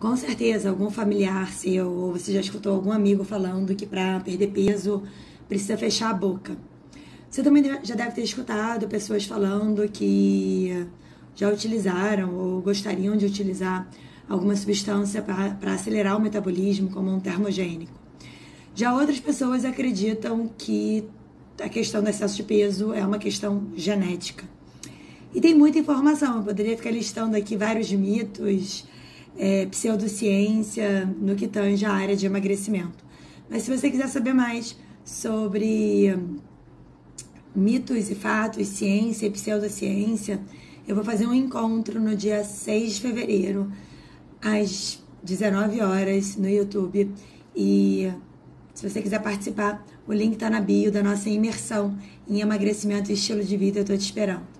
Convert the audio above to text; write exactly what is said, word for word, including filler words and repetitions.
Com certeza, algum familiar seu, ou você já escutou algum amigo falando que para perder peso precisa fechar a boca. Você também já deve ter escutado pessoas falando que já utilizaram ou gostariam de utilizar alguma substância para acelerar o metabolismo, como um termogênico. Já outras pessoas acreditam que a questão do excesso de peso é uma questão genética. E tem muita informação, eu poderia ficar listando aqui vários mitos, É, pseudociência no que tange a área de emagrecimento. Mas se você quiser saber mais sobre mitos e fatos, ciência e pseudociência, eu vou fazer um encontro no dia seis de fevereiro, às dezenove horas, no YouTube. E se você quiser participar, o link está na bio da nossa imersão em emagrecimento e estilo de vida. Eu estou te esperando.